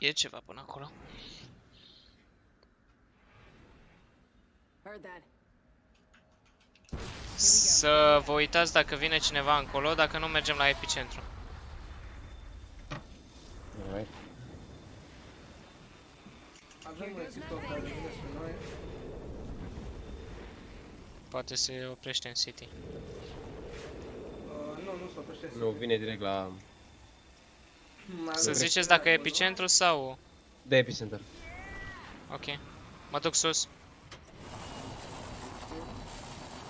E ceva până acolo. Să vă uitați dacă vine cineva încolo, dacă nu mergem la epicentru. Poate se oprește în city. Nu se oprește. Nu, vine direct la... Să ziceți dacă e epicentru sau... Da, epicentru. Ok. Mă duc sus.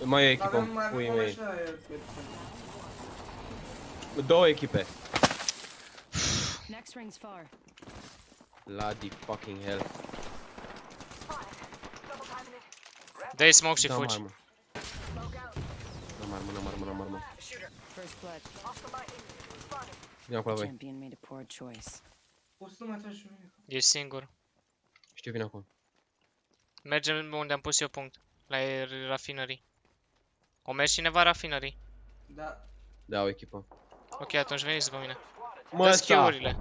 Mai e o echipă, puii mei. Două echipe. Bloody fucking hell. Dă-i smoke și fugi. N-am armă. Vine acolo, băi. Ești singur. Știu, vine acolo. Mergem unde am pus eu punct. La rafinării. O mergi cineva rafinării? Da. Da, o echipă. Ok, atunci veniți după mine. Mă, schiurile.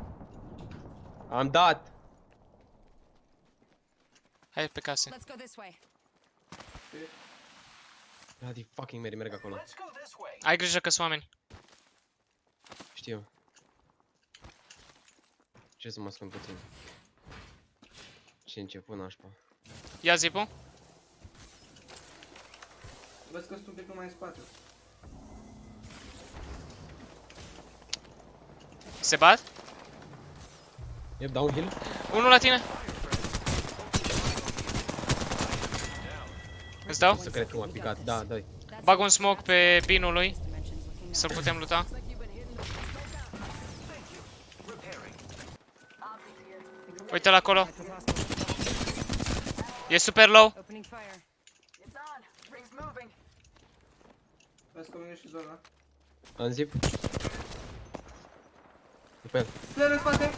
Am dat. Hai pe case. Bloody fucking Mary, merg acolo. Ai grijă că sunt oameni. Știu. Ce să mă ascund puțin. Ce început nașpa. Ia zipo. Văd că sunt un pic mai în spate. Se bat? E downhill. Unul la tine. Îți dau? Să cred că m-a picat, da, dai. Bag un smoke pe binul lui. Să-l putem luta. Uite-l acolo. E super low. Vezi că vine și zona. Am zip. După el. Plere în spate.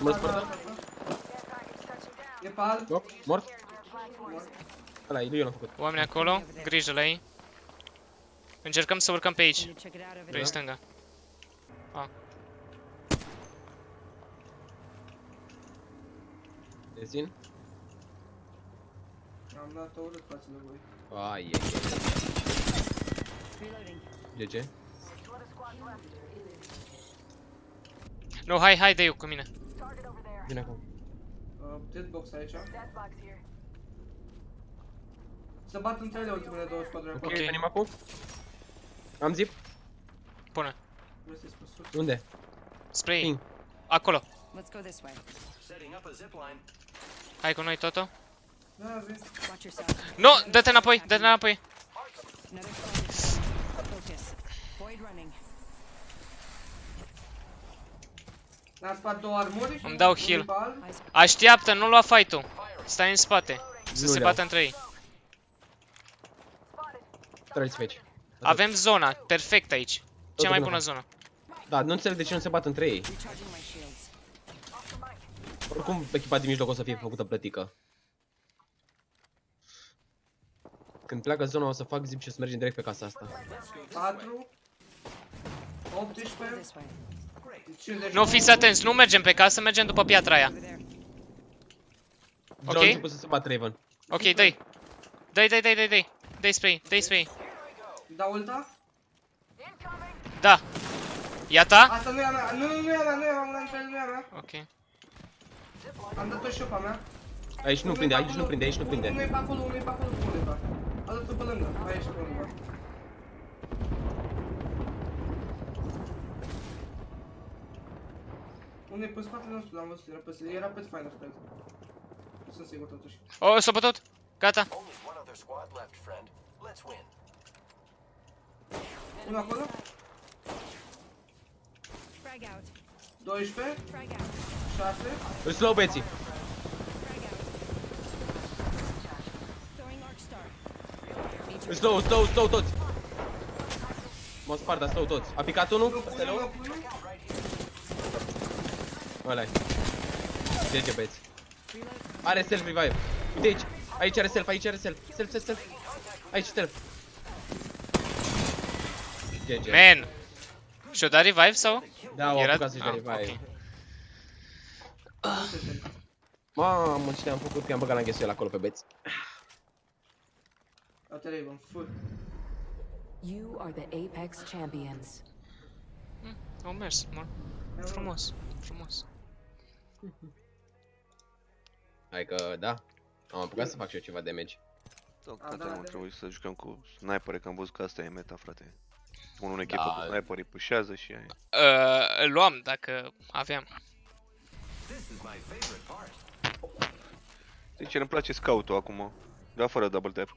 Mă spărtă. E pe alt. Mort. Ăla e, eu l-am făcut. Oamenii acolo, grijă la ei. Încercăm să urcăm pe aici. Vrei stânga. A. Dezin? Am dat-o urât față de voi. Ai, GG. Nu, hai, dă-i cu mine. Vine acum. Deadbox aici. Să bat între ele ultimele două squaduri. Ok, venim acum. Am zip. Pune. Unde? Spre ei. Acolo. Hai cu noi, Toto. Nu, dă-te înapoi, dă-te înapoi. Îmi dau heal. Așteaptă, nu lua fight-ul. Stai în spate, să se bată între ei. Avem zona, perfect aici. Cea mai bună zonă. Da, nu înțeleg de ce nu se bat între ei. Oricum, echipa din mijloc o să fie făcută plătică. Când pleacă zona o să fac zip și o să mergem direct pe casa asta. 4 18 Nu fiți atenți, nu mergem pe casă, mergem după piatra aia. Ok? Ok, dă-i. Dă-i. Dă-i spre ei, dă-i spre ei. Da ulta? Da. Ia ta? Asta nu e a mea, nu e a mea. Ok. Am dat-o și eu pe-a mea. Aici nu prinde, aici nu prinde. Nu e pe acolo, nu e pe acolo. A dat-o pe lângă, aici pe lângă. Unde e pe spatele nostru, l-am văzut, era pe... era pe final, cred. Nu sunt sigur totuși. O, s-a bătut! Gata! Unul acolo? 12 6 îl slow beții. Slow toți. M-a spart, dar slow toți. A picat unul? Ăla-i. GG băieți. Are self revive. Uite aici. Aici are self. Aici are self. Aici self. GG. Man! Și-o dat revive sau? Da, o apucat să-și da revive. Mamă, ce ne-am făcut că i-am băgat la înghesuiel acolo pe beți. You are the Apex Champions. Au mers, mă. Frumos, frumos. Hai că, da. Am apucat să fac și eu ceva damage. Tocmai am trebuit să jucăm cu snipere, că am văzut că asta e meta, frate. Unul în echipă cu sniperi pușează și aia. Îl luam dacă aveam. Deci îmi place scout-ul acum, dar fără double tap.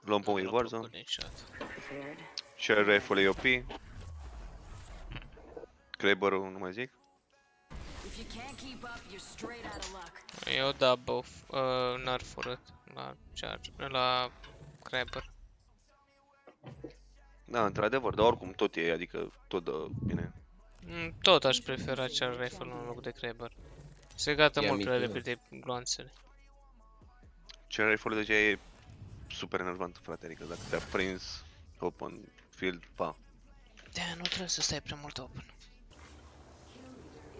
Luăm pe unii Warzone. Și rifle e OP. Kraber-ul nu mai zic. Eu da buff, n-ar furat la charge, la Kraber. Da, într-adevăr, dar oricum tot e, adică tot dă bine. Tot aș prefera charge rifle în loc de Kraber. Se gata mult prea repede gloanțele. Charge rifle deja e super enervant, frate, adică dacă te-a prins open field, pa. De-aia nu trebuie să stai prea mult open.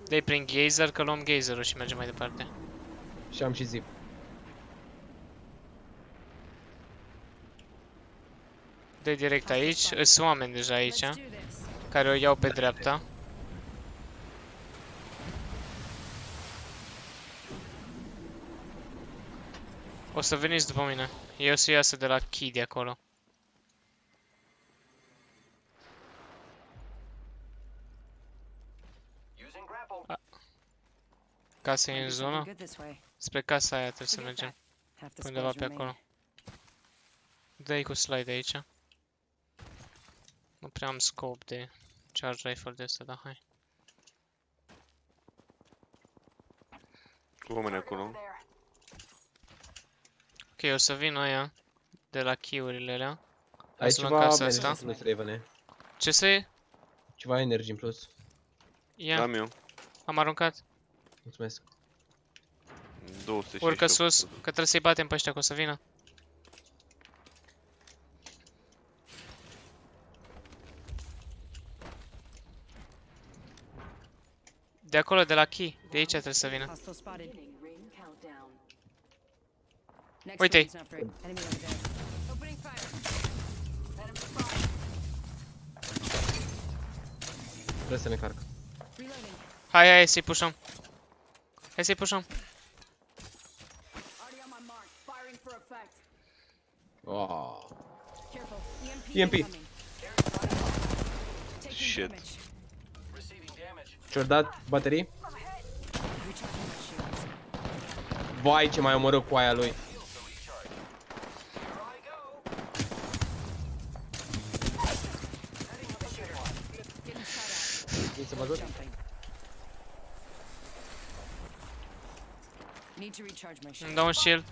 Dai prin geyser, că luăm geyserul și mergem mai departe. Și am și zip. Dai direct aici, sunt oameni deja aici, care o iau pe dreapta. O să veniți după mine, eu o să iasă de la key de acolo. Casa e în zona. Spre casa aia trebuie să mergem. Undeva pe acolo. Dă-i cu slide aici. Nu prea am scop de charge rifle de asta, dar hai. Oameni acolo. Ok, o să vin aia de la key-urile alea. Ai ceva energie în plus. Ce să-i? Ceva energie în plus. Am eu. Am aruncat. Mulțumesc. 260. Urcă sus, că trebuie să-i batem pe ăștia, că o să vină. De acolo, de la key, de aici trebuie să vină. Uite-i! Trebuie să ne carcă. Hai, hai, să-i pușăm. Hai să-i pușăm. Wow. EMP. Shit. Ce-o dat baterii? Vai, ce mai omoră cu aia lui. Vin să mă ajut? Îmi dau un shield.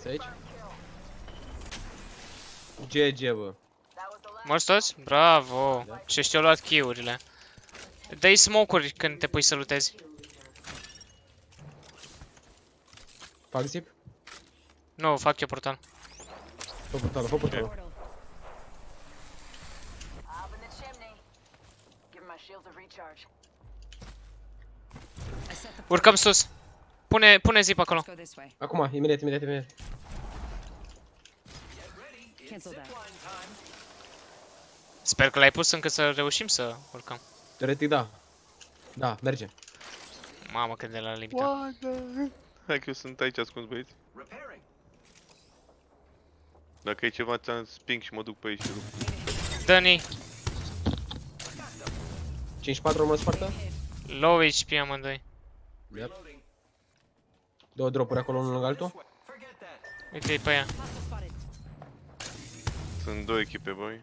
Să aici? GG, bă. Mori toți? Bravo! Da. Și știu, au luat key-urile. Dă-i smoke-uri când te pui să lutezi. Fac zip? Nu, fac eu portal. Fă portalul, fă portalul. Urcăm sus. Pune zip acolo. Acum, imediat, imediat, imediat. Sper că l-ai pus încât să reușim să urcăm. Teoretic, da. Da, merge. Mamă, cât de la limită. Hai că eu sunt aici ascuns, băieți. Dacă e ceva, ți-am sping și mă duc pe aici. Dă-ni. 5-4 mă spartă? Low HP amândoi. Două dropuri acolo, unul lângă altul. Uite-i pe aia. Sunt două echipe, băi.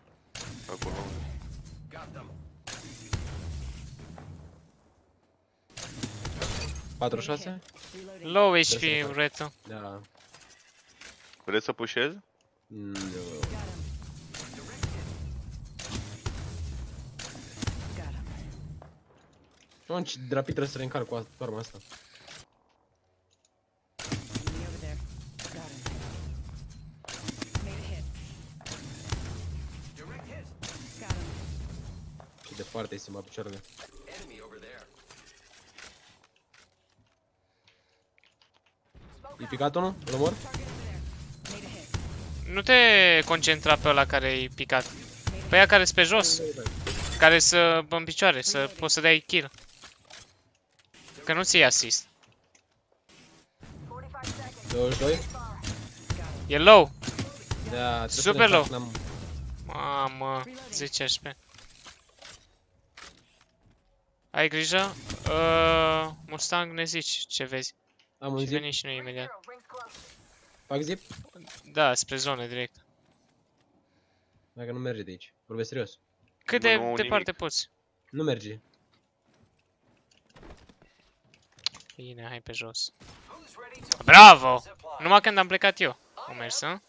Acolo. Patru-șase? Low HP, uretă. Da. Vreți să pușez? Nu. Atunci, rapid trebuie să reîncarc cu arma asta. și departe este mai picioarele. E picat unul? Îl omor? Nu te concentra pe ăla care-i picat. Pe aia care-s pe jos. Care să în picioare, să poți să dai kill. Că nu ți-i asist. 22? E low. Da, super low. Mamă, 10 HP. Ai grijă? Mustang, ne zici ce vezi. Am un zip. Veni și noi imediat. Fac zip? Da, spre zonă direct. Dacă nu merge de aici, vorbesc serios. Cât de departe poți? Nu merge. Bine, hai pe jos. Bravo! Numai când am plecat eu. Am mers, a?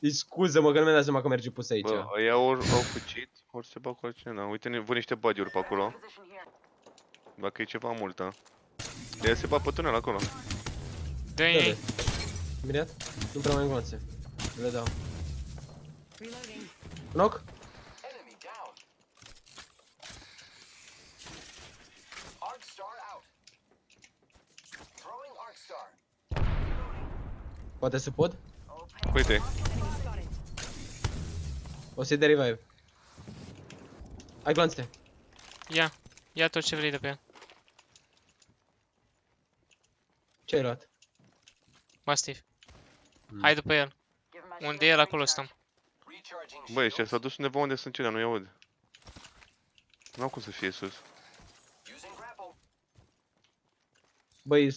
Deci scuză-mă că nu mi-am dat seama că merge pus aici. Bă, ăia ori au fucit, ori se bag cu altcineva. Uite, văd niște body-uri pe acolo. Dacă e ceva multă. De-aia se bag pe tunel acolo. Dă-i! Imediat? Nu prea mai încoanțe. Le dau. Knock? Poate să pod? Uite. O să-i dea revive. Ai glanțe. Ia. Ia tot ce vrei de pe el. Ce ai luat? Mastiff. Hai după el. Unde e el, acolo stăm. Băi, ăștia s-a dus undeva unde sunt cele, nu-i aud. N-au cum să fie sus. Băi,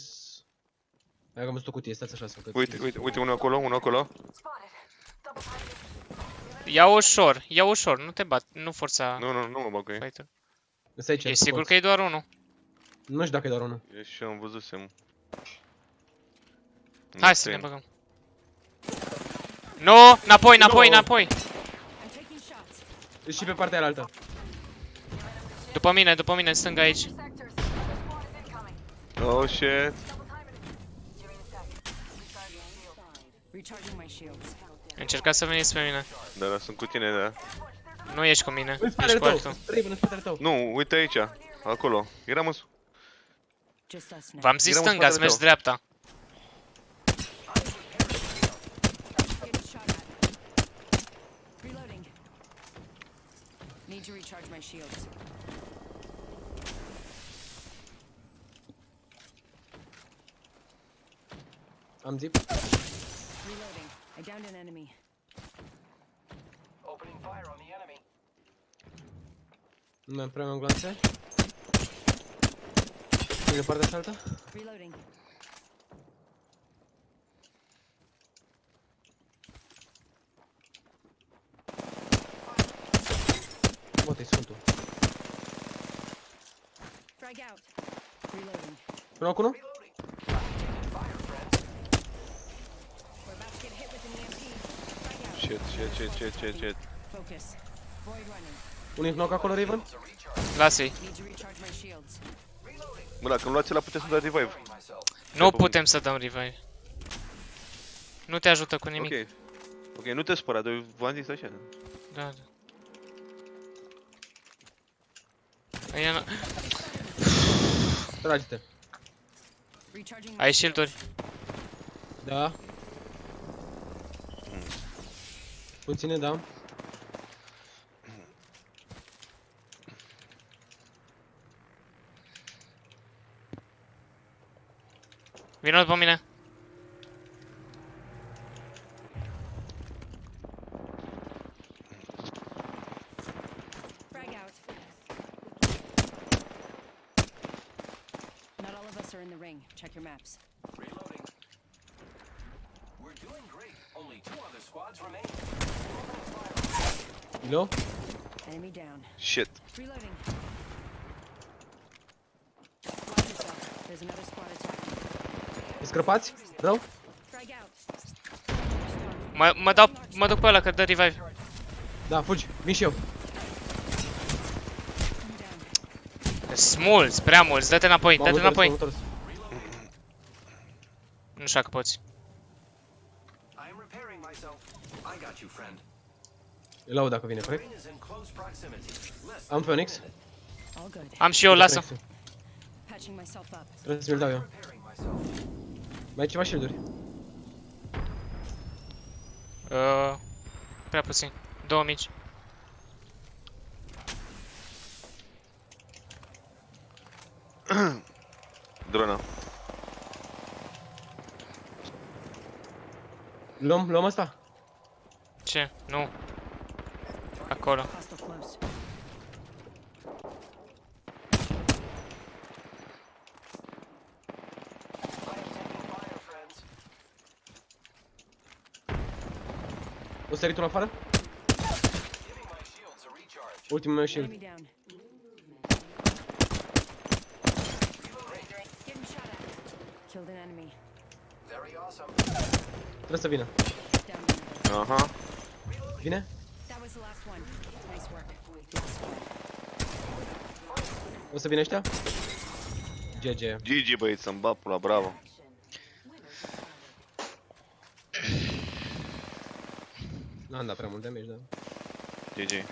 hai că am văzut o cutie, stați așa să căd. Uite, uite, uite, unul acolo, unul acolo. Ia ușor, ia ușor, nu te bat, nu forța. Nu, nu, nu mă bag cu ei. E sigur că e doar unul. Nu știu dacă e doar unul. E și eu am văzusem. Hai să ne băgăm. Nu, înapoi, înapoi, înapoi. E și pe partea alaltă. După mine, după mine, în stânga aici. Oh shit. Încercați să veniți pe mine. Da, da, sunt cu tine, da. Nu ești cu mine, ești cu altul. Nu, uite aici, acolo. Eram în... V-am zis stânga, ați mers dreapta. Am zip. Reloading. I downed an enemy. Opening fire on the enemy. Nu mai prea mă glanțe. E partea cealaltă? Reloading. Bă, te-i sfântul. Frag out. Reloading. Vreau cu unul? Shit, shit, shit, shit, shit, shit. Unii knock acolo, Raven? Lasă-i. Bă, dacă îmi luați ăla, puteți să dați revive. Nu putem să dăm revive. Nu te ajută cu nimic. Ok, ok, nu te spăra, dar v-am zis așa. Da, da. Trage-te. Ai shield-uri? Da. Puține, da. Vino după mine. No? Enemy down. Shit. Reloading. There's another squad attacking. Escrapați? Rău? Mă duc pe ăla că dă revive. Da, fugi, vin și eu. Sunt mulți, prea mulți, dă-te înapoi, dă-te înapoi. Nu știu că poți. Îl au dacă vine, corect? Am Phoenix. Am și eu, lasă. Trebuie să-l dau eu. Mai ai ceva shield-uri? Prea puțin. 2 mici. Drona. Luăm asta? Ce? Nu. Acolo. O sărit unul afară? Ultimul meu shield. Trebuie să vină. Aha. Vine? O să vină ăștia? GG. GG băieți, să-mi bat pula, bravo. N-am dat prea mult damage, dar... GG.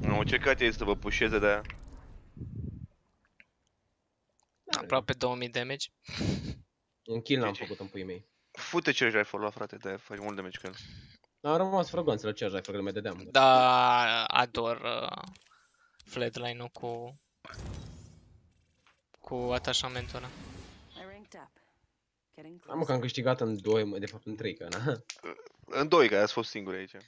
Nu, ce cat este să vă pușeze de aia? Aproape 2000 damage. Un kill n-am făcut în puii mei. Fute charge rifle-ul, frate, de-aia faci mult damage cu el. Am rămas fără guanțe la charge rifle-ul, mai dădeam. Da, ador flatline-ul cu atașamentul ăla. Am că am câștigat în 2, de fapt în 3, că na. În 2, că ați fost singuri aici.